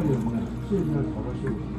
수요일이 없나? 수요일날 걸으시고.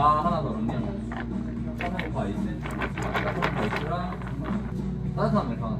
아 하나 더 언니 하나 더 아이스 아이스랑 따뜻한 물 하나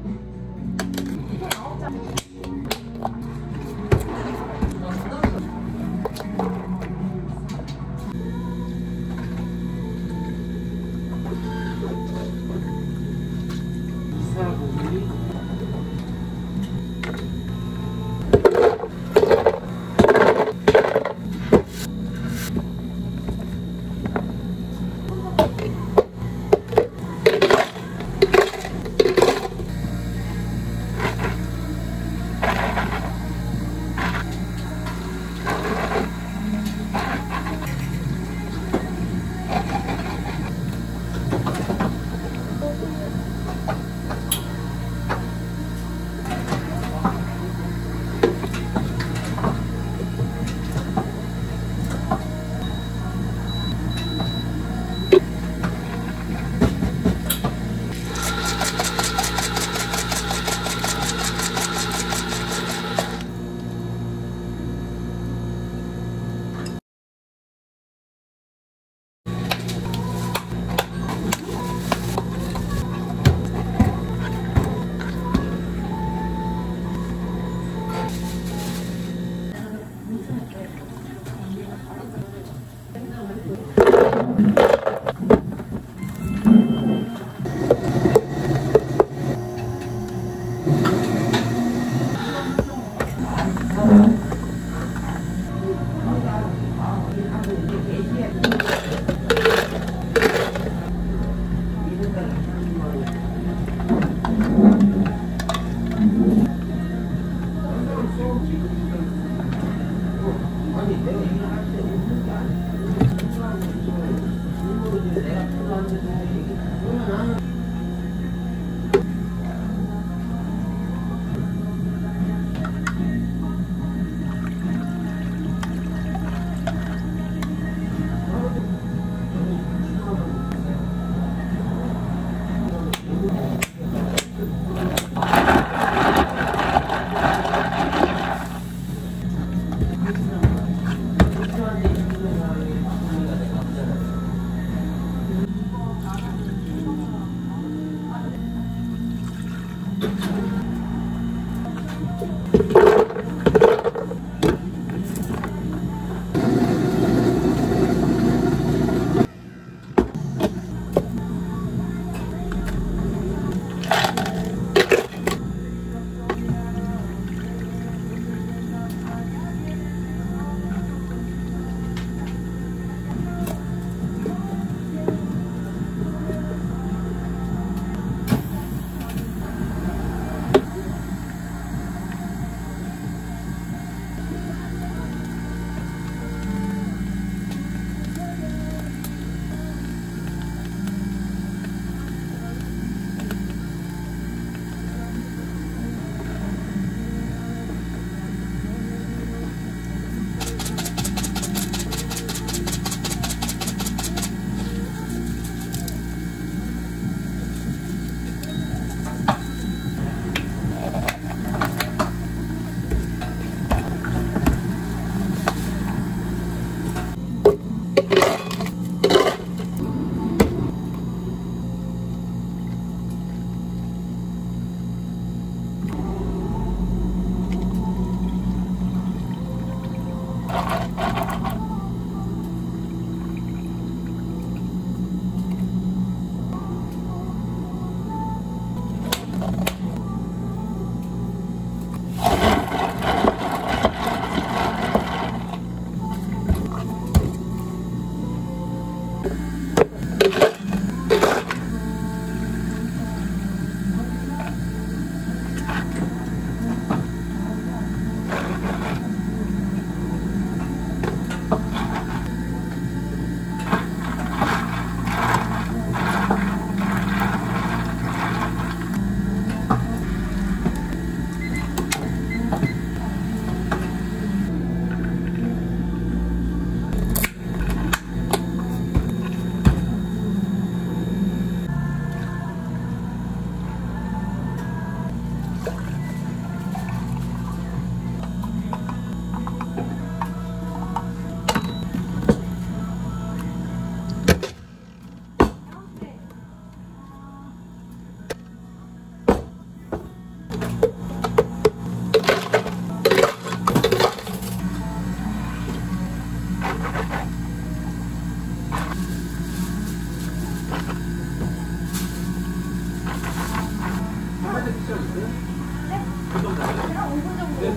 시간 있어요? 네? 그 정도? 한 5분 정도. 네.